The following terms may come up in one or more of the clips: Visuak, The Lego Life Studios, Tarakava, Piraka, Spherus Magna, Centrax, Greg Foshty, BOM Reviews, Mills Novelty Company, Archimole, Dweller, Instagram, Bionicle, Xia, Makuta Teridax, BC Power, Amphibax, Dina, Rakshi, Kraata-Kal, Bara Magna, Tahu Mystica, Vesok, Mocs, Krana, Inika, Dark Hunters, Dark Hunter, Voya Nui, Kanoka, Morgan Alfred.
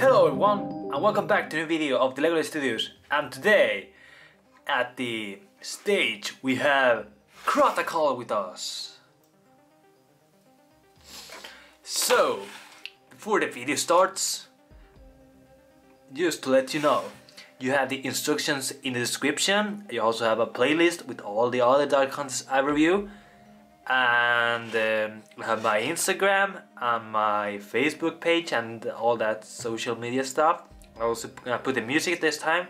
Hello everyone and welcome back to a new video of The Lego Life Studios, and today at the stage we have Kraata-Kal with us. So before the video starts, just to let you know, you have the instructions in the description. You also have a playlist with all the other Dark Hunters I review, and I have my Instagram and my Facebook page and all that social media stuff. I also put the music this time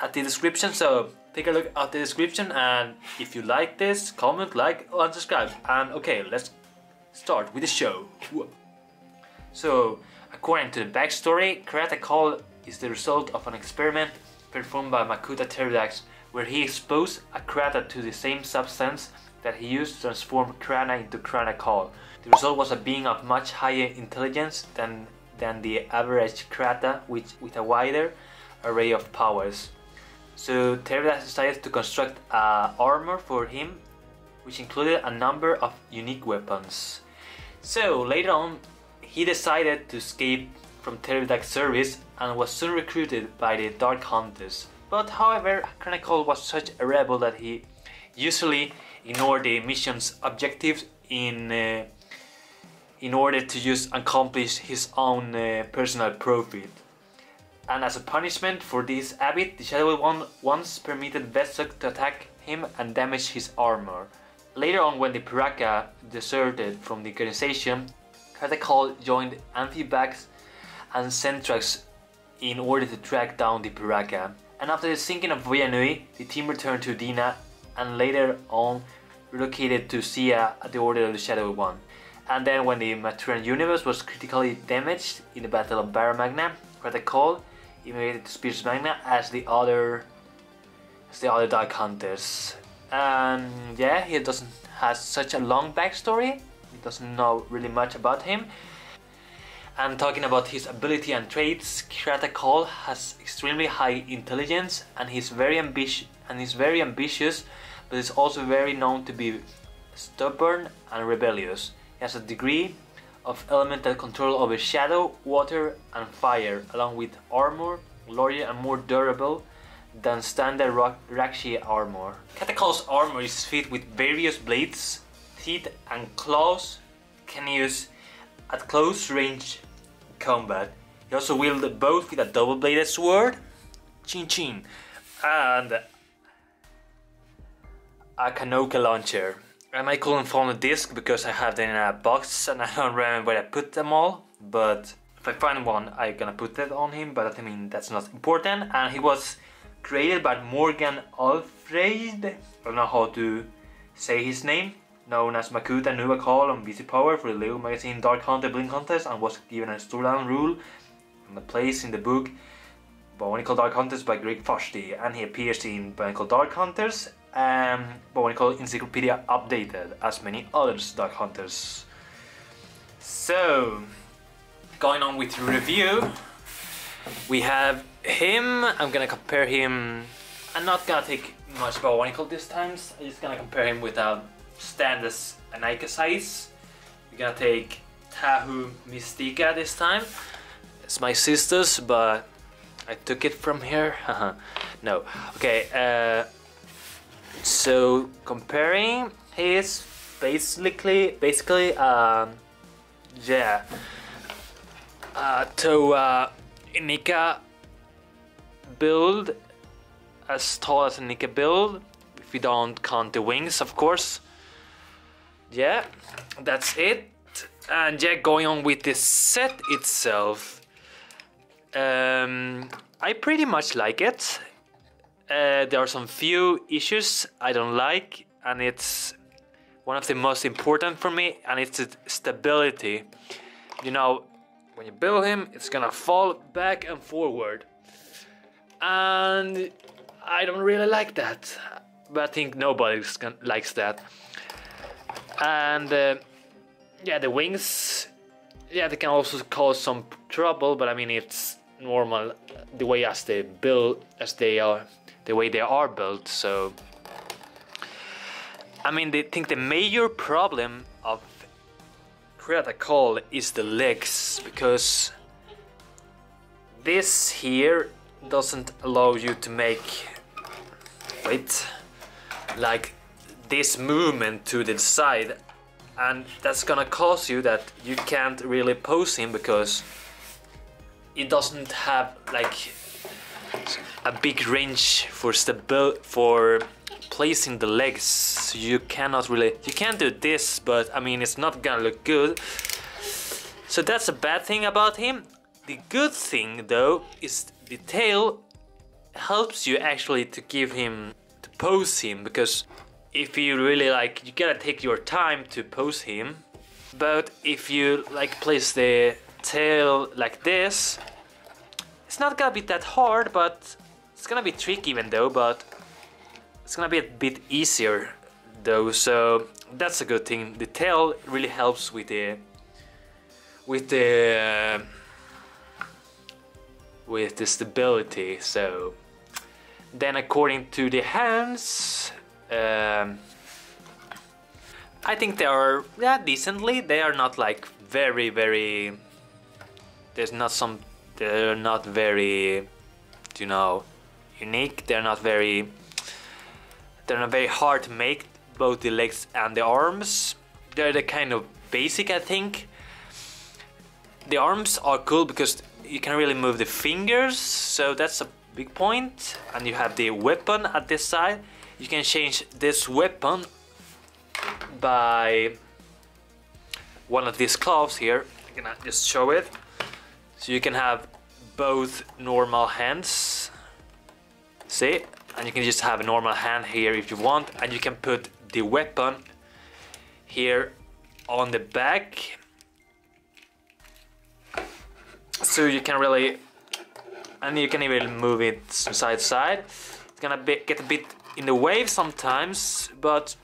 at the description, so take a look at the description, and if you like this, comment, like, and subscribe. And okay, let's start with the show. So according to the backstory, Kraata-Kal is the result of an experiment performed by Makuta Teridax, where he exposed a Krata to the same substance that he used to transform Krana into Kraata-Kal. The result was a being of much higher intelligence than the average Krata, with a wider array of powers. So Teridax decided to construct armor for him, which included a number of unique weapons. So later on, he decided to escape from Teridax's service and was soon recruited by the Dark Hunters. But however, Kraata-Kal was such a rebel that he usually ignored the mission's objectives in order to just accomplish his own personal profit. And as a punishment for this habit, the Shadowy One once permitted Vesok to attack him and damage his armor. Later on, when the Piraka deserted from the organization, Kraata-Kal joined Amphibax and Centrax in order to track down the Piraka. And after the sinking of Voya Nui, the team returned to Dina and later on relocated to Xia at the order of the Shadowy One. And then when the Material Universe was critically damaged in the Battle of Bara Magna, Kraata-Kal immigrated to Spherus Magna as the other Dark Hunters. And yeah, he doesn't has such a long backstory. We doesn't know really much about him. And talking about his ability and traits, Kraata-Kal has extremely high intelligence, and he's very ambitious, but is also very known to be stubborn and rebellious. He has a degree of elemental control over shadow, water and fire, along with armor larger and more durable than standard Rakshi armor. Kraata-Kal's armor is fitted with various blades, teeth and claws can use at close range combat. He also wields a bow with a double-bladed sword, chin-chin, and a Kanoka launcher. I couldn't find the disc because I have them in a box and I don't remember where I put them all, but if I find one I'm gonna put that on him, but I mean that's not important. And he was created by Morgan Alfred, I don't know how to say his name, known as Makuta Teridax on BC Power for the Lego magazine Dark Hunter Blink Contest, and was given a storyline rule and a place in the book Bionicle Dark Hunters by Greg Foshty, and he appears in Bionicle Dark Hunters and Bionicle Encyclopedia Updated, as many other Dark Hunters. So, going on with review, we have him. I'm gonna compare him. I'm not gonna take much Bionicle this time, so I'm just gonna compare him with a standard Inika size. We're gonna take Tahu Mystica this time. It's my sister's, but I took it from here. No. Okay, so comparing, he is basically to Inika build, as tall as Inika build, if you don't count the wings, of course. Yeah, that's it. And yeah, going on with the set itself, I pretty much like it. There are some few issues I don't like, and it's one of the most important for me, and it's the stability. You know, when you build him, it's gonna fall back and forward, and I don't really like that, but I think nobody likes that. And yeah, the wings, yeah, they can also cause some trouble, but I mean it's normal the way they are built. So I mean, they think the major problem of Kraata-Kal is the legs, because this here doesn't allow you to make, wait, like this movement to the side, and that's gonna cause you that you can't really pose him because it doesn't have like a big range for placing the legs, so you cannot really, you can't do this, but I mean it's not gonna look good. So that's a bad thing about him. The good thing though is the tail helps you actually to give him, to pose him, because if you really like, you gotta take your time to pose him. But if you like place the tail like this, it's not gonna be that hard, but it's gonna be tricky even though, but it's gonna be a bit easier though, so that's a good thing. The tail really helps with the stability. So then according to the hands, I think they are, yeah, decently. They are not like very they're not very, you know, unique. They're not very hard to make, both the legs and the arms. They're the kind of basic, I think. The arms are cool because you can really move the fingers, so that's a big point. And you have the weapon at this side. You can change this weapon by one of these claws here. I'm gonna just show it. So you can have both normal hands, see? And you can just have a normal hand here if you want, and you can put the weapon here on the back. So you can really, and you can even move it side to side. It's gonna be, get a bit in the way sometimes, but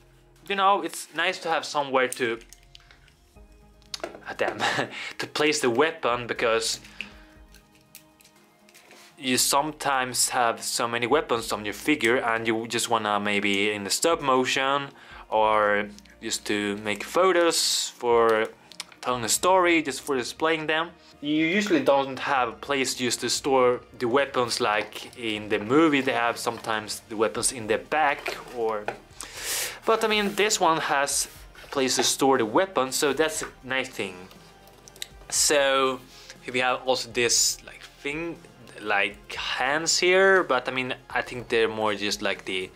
you know, it's nice to have somewhere to, to place the weapon, because you sometimes have so many weapons on your figure and you just wanna maybe in the stop motion or just to make photos for telling a story, just for displaying them. You usually don't have a place just to store the weapons, like in the movie they have sometimes the weapons in the back, or but I mean this one has a place to store the weapons, so that's a nice thing. So we have also this like thing, like hands here, but I mean I think they're more just like the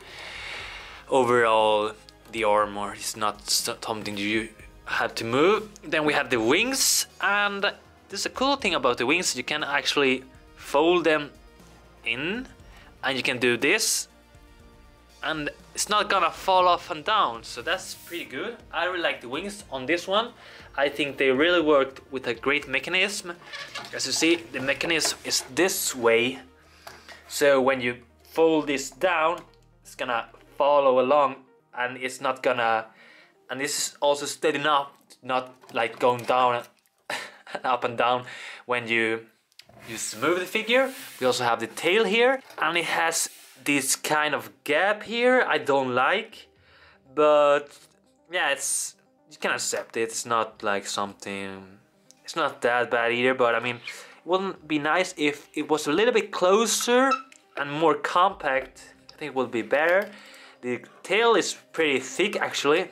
overall, the armor is not something you have to move. Then we have the wings, and this is a cool thing about the wings, you can actually fold them in, and you can do this and it's not gonna fall off and down, so that's pretty good. I really like the wings on this one. I think they really worked with a great mechanism. As you see, the mechanism is this way, so when you fold this down it's gonna follow along, and it's not gonna, and this is also steady enough, not like going down up and down when you move the figure. We also have the tail here, and it has this kind of gap here I don't like, but yeah, it's, you can accept it. It's not like something, it's not that bad either, but I mean it wouldn't be nice if it was a little bit closer and more compact. I think it would be better. The tail is pretty thick actually,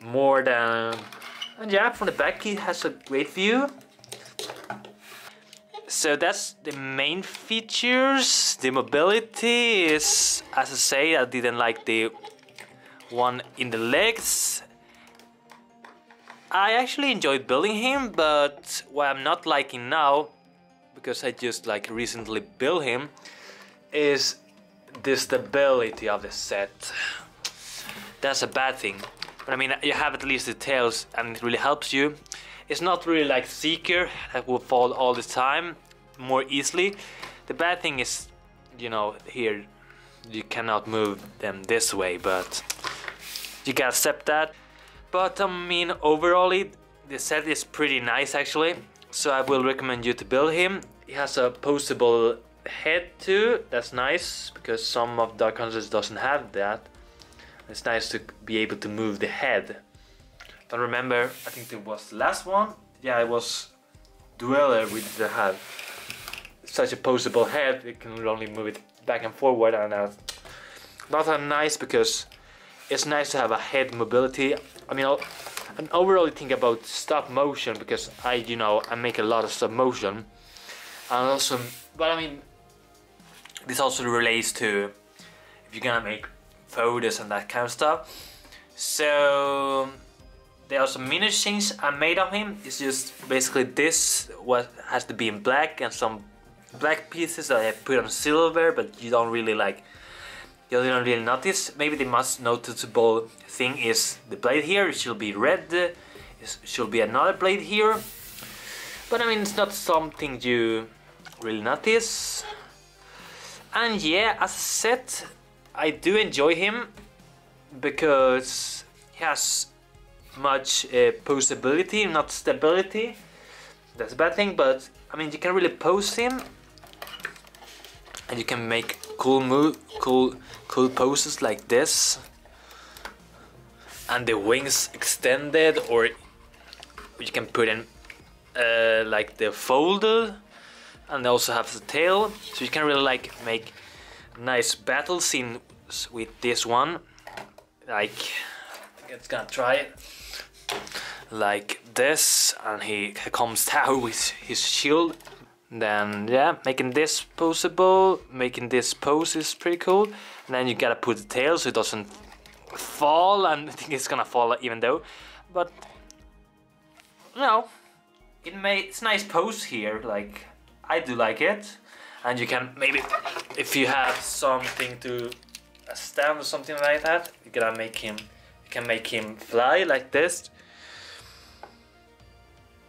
more than, and yeah, from the back it has a great view. So that's the main features. The mobility is, as I say, I didn't like the one in the legs. I actually enjoyed building him, but what I'm not liking now, because I just like recently built him, is the stability of the set. That's a bad thing, but I mean you have at least the tails and it really helps you. It's not really like Seeker that will fall all the time more easily. The bad thing is, you know, here you cannot move them this way, but you can accept that. But I mean overall the set is pretty nice actually, so I will recommend you to build him. He has a posable head too, that's nice, because some of Dark Hunters doesn't have that. It's nice to be able to move the head. Don't remember, I think it was the last one. Yeah, it was Dweller we didn't have. such a posable head, it can only move it back and forward, and that's not that nice, because it's nice to have a head mobility. I mean, and overall you think about stop motion, because I, you know, I make a lot of stop motion, and also, but I mean, this also relates to if you're gonna make photos and that kind of stuff. So there are some miniatures I made of him. It's just basically this, what has to be in black, and some black pieces that I put on silver, but you don't really like, you don't really notice. Maybe the most noticeable thing is the blade here. It should be red. It should be another blade here. But I mean, it's not something you really notice. And yeah, as I said, I do enjoy him because he has much posability, not stability. That's a bad thing, but I mean, you can really pose him, and you can make cool move, cool poses like this, and the wings extended, or you can put in like the folded, and they also have the tail, so you can really like make nice battle scene with this one. Like, it's gonna try it like this, and he comes down with his shield. Then yeah, making this posable, making this pose is pretty cool. And then you gotta put the tail so it doesn't fall, and I think it's gonna fall even though, but no, it's nice pose here. Like, I do like it. And you can, maybe if you have something to a stand or something like that, you gotta make him, you can make him fly like this.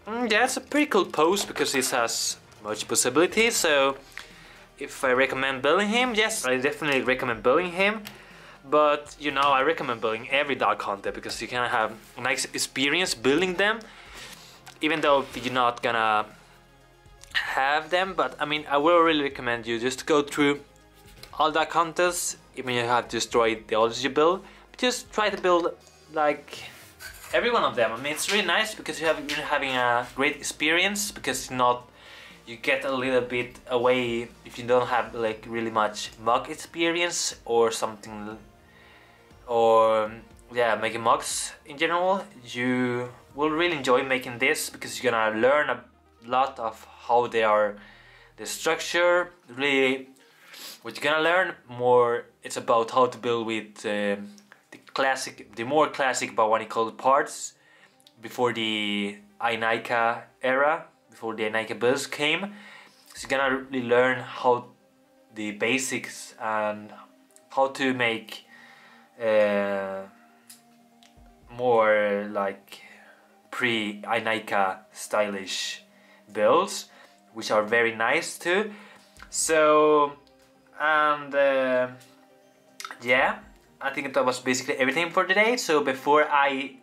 Yeah, it's a pretty cool pose because this has much possibility. So if I recommend building him, yes, I definitely recommend building him. But you know, I recommend building every Dark Hunter, because you can have a nice experience building them, even though you're not gonna have them. But I mean, I will really recommend you just go through all Dark Hunters, even if you have destroyed the others you build. But just try to build like every one of them. I mean, it's really nice because you have been having a great experience, because not, you get a little bit away if you don't have like really much mock experience or something, or yeah, making mocks in general. You will really enjoy making this because you're gonna learn a lot of how they are, the structure, really what you're gonna learn more. It's about how to build with the more classic Bionicle parts before the Inika era, before the Inika builds came. So you're gonna really learn how the basics and how to make more like pre-Inika stylish builds, which are very nice too. So, and yeah, I think that was basically everything for today. So before I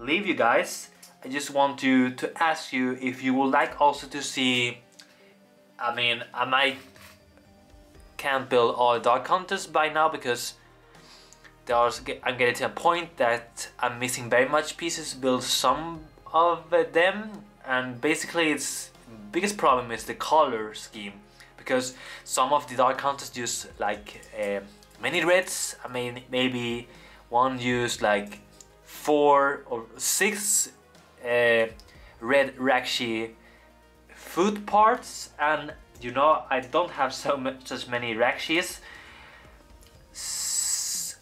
leave you guys, I just want to ask you if you would like also to see, I mean, I might can't build all Dark Hunters by now, because I'm getting to a point that I'm missing very much pieces to build some of them. And basically, its biggest problem is the color scheme, because some of the Dark Hunters use like many reds. I mean, maybe one used like 4 or 6 red Rakshi foot parts, and you know, I don't have such many Rakshis,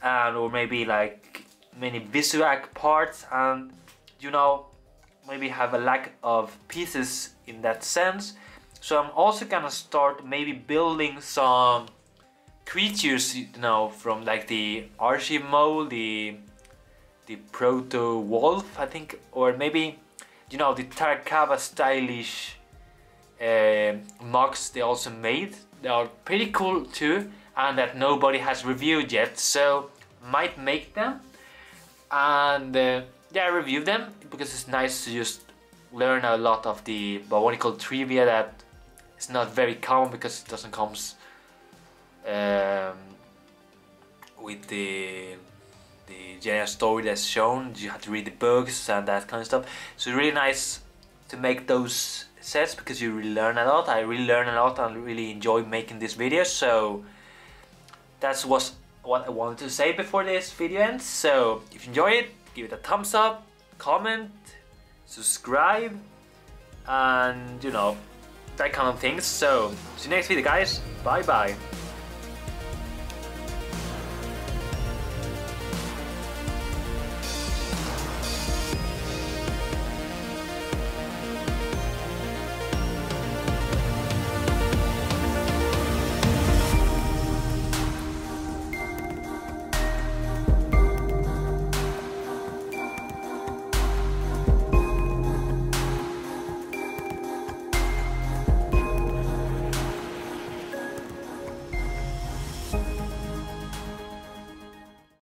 and or maybe like many Visuak parts, and you know, maybe have a lack of pieces in that sense. So I'm also gonna start maybe building some creatures, you know, from like the Archimole, the proto wolf, I think, or maybe, you know, the Tarakava stylish mocks they also made. They are pretty cool too, and that nobody has reviewed yet. So might make them, and yeah, review them, because it's nice to just learn a lot of the Bionicle trivia that is not very common, because it doesn't come with the general story that's shown. You have to read the books and that kind of stuff. So really nice to make those sets because you really learn a lot. I really learn a lot and really enjoy making this video, so that was what I wanted to say before this video ends. So if you enjoy it, give it a thumbs up, comment, subscribe, and you know, that kind of things. So see you next video, guys. Bye bye.